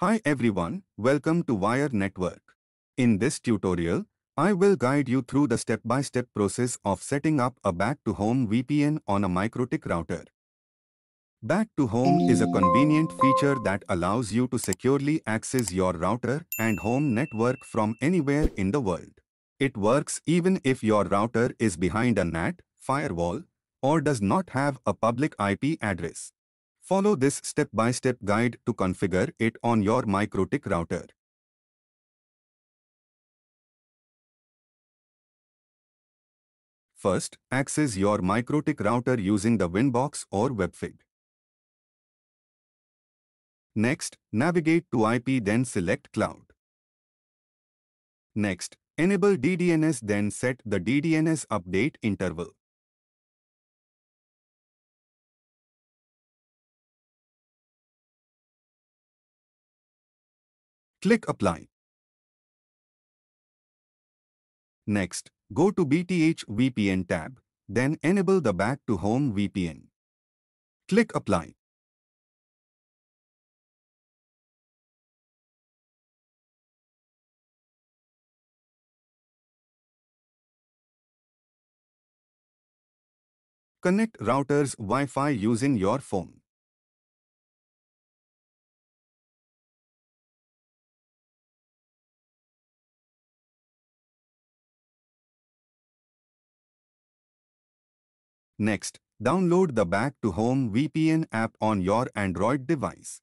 Hi everyone, welcome to Wire Network. In this tutorial, I will guide you through the step-by-step process of setting up a Back to Home VPN on a MikroTik router. Back to Home is a convenient feature that allows you to securely access your router and home network from anywhere in the world. It works even if your router is behind a NAT, firewall, or does not have a public IP address. Follow this step-by-step guide to configure it on your MikroTik router. First, access your MikroTik router using the Winbox or WebFig. Next, navigate to IP, then select Cloud. Next, enable DDNS, then set the DDNS update interval. Click Apply. Next, go to BTH VPN tab, then enable the Back to Home VPN. Click Apply. Connect router's Wi-Fi using your phone. Next, download the Back to Home VPN app on your Android device.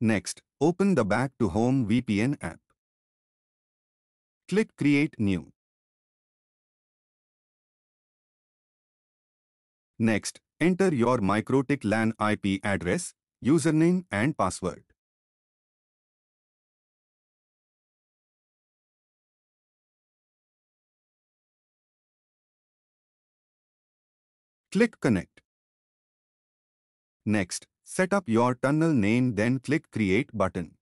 Next, open the Back to Home VPN app. Click Create New. Next, enter your MikroTik LAN IP address, username and password. Click Connect. Next, set up your tunnel name, then click Create button.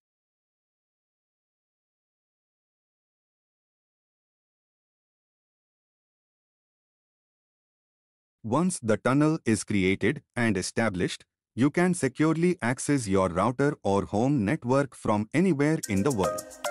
Once the tunnel is created and established, you can securely access your router or home network from anywhere in the world.